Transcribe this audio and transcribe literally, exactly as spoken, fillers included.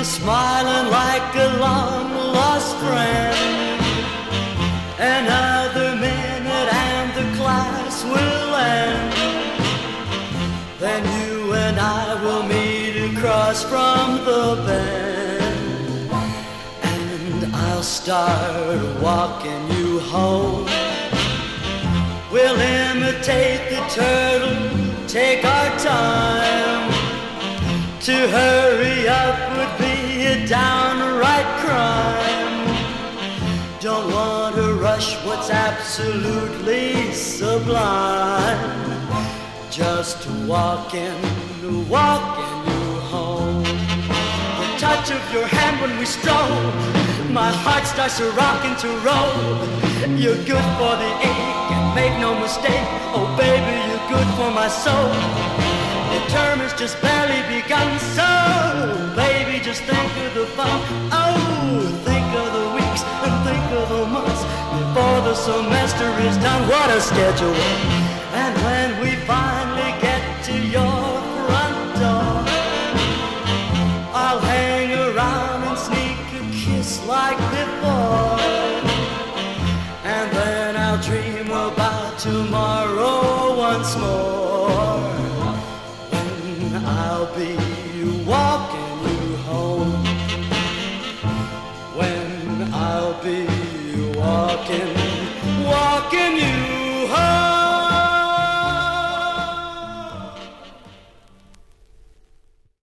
you smiling like a long lost friend. Another minute and the class will end. Then you and I will meet across from the bend, and I'll start walking you home. We'll imitate the turtle, take our time. To hurry up would be a downright crime. Don't want to rush what's absolutely sublime. Just walking, walking you home. The touch of your hand when we stroll, my heart starts to rock and to roll. You're good for the ache, and make no mistake, oh baby, you're good for my soul. The term has just barely begun, so baby, just think of the fun. Oh, think of the weeks and think of the months before the semester is done. What a schedule!